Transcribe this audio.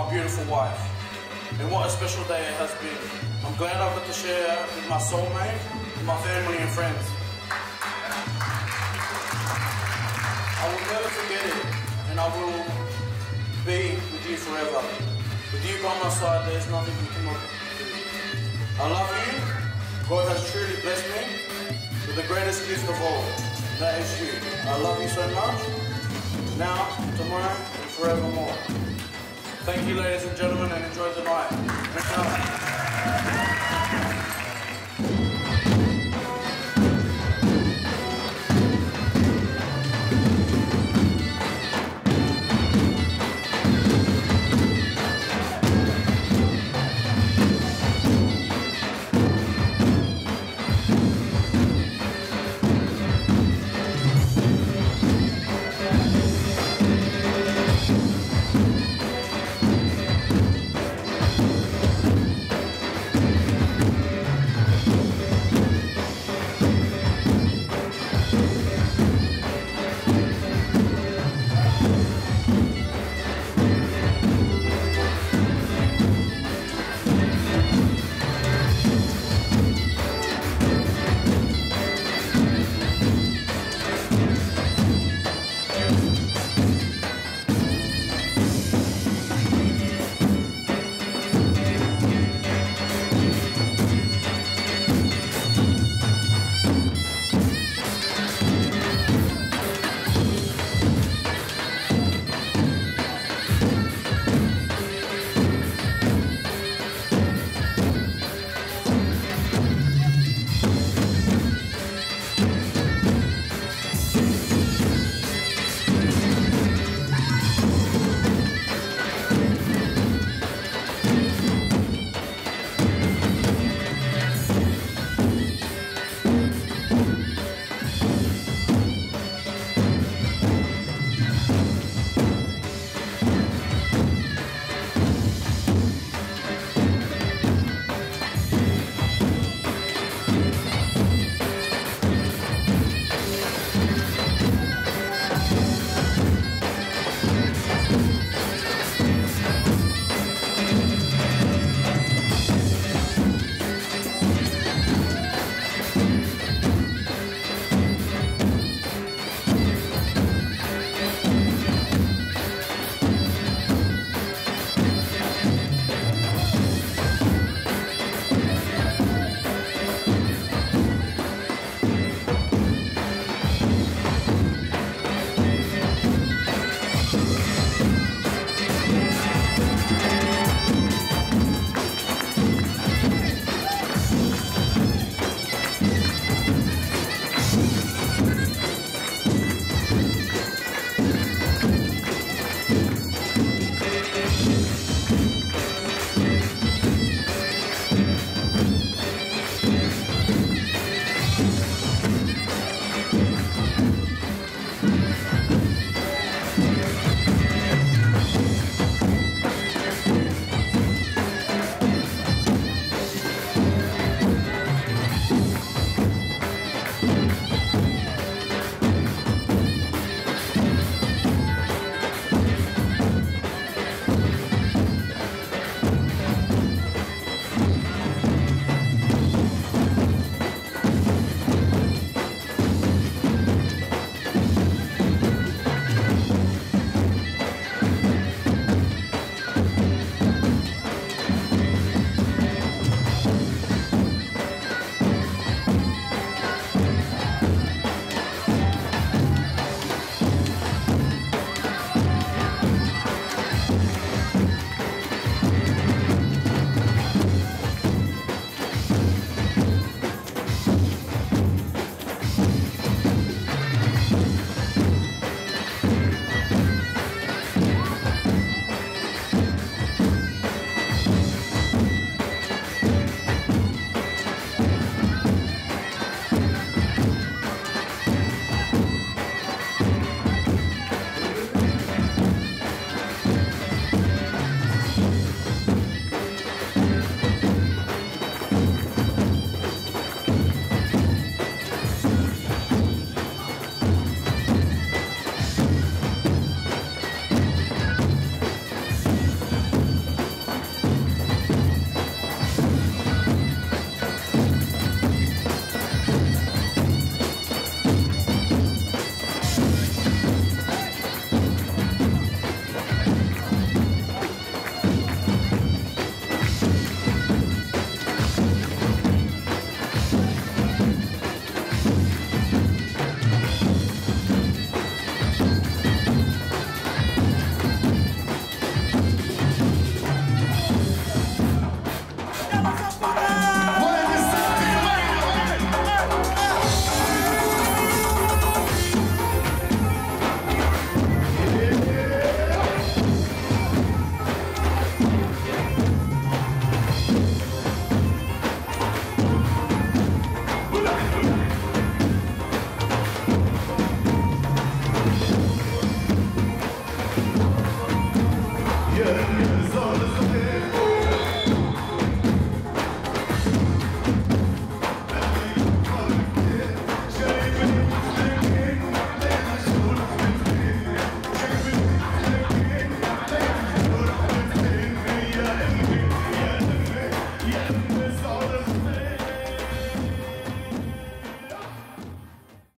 my beautiful wife. And what a special day it has been. I'm glad I've got to share with my soulmate, with my family and friends. I will never forget it, and I will be with you forever. With you by my side, there's nothing you cannot do. I love you. God has truly blessed me with the greatest gift of all. That is you. I love you so much. Now, tomorrow, and forevermore. Thank you, ladies and gentlemen, and enjoy the night.